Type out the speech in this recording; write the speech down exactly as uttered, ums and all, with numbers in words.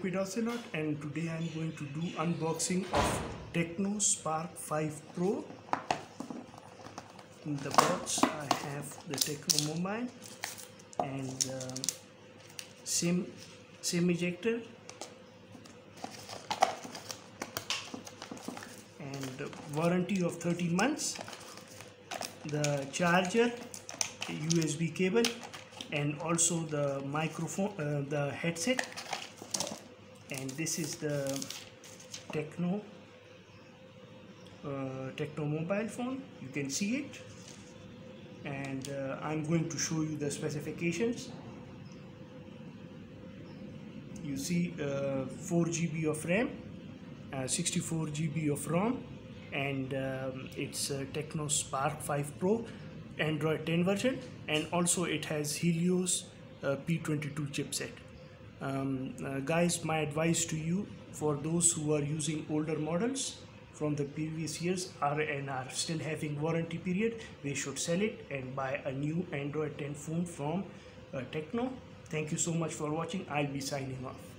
Liquid Ocelot, and today I'm going to do unboxing of Tecno Spark five Pro. In the box I have the Tecno mobile and uh, SIM SIM ejector and warranty of thirty months, the charger, U S B cable, and also the microphone, uh, the headset. And this is the Tecno uh, Tecno mobile phone. You can see it, and uh, I'm going to show you the specifications. You see uh, four G B of RAM, uh, sixty-four G B of ROM, and um, it's a Tecno Spark five Pro Android ten version, and also it has Helios uh, P twenty-two chipset. Um, uh, guys, my advice to you, for those who are using older models from the previous years are and are still having warranty period, they should sell it and buy a new Android ten phone from uh, Tecno. Thank you so much for watching. I'll be signing off.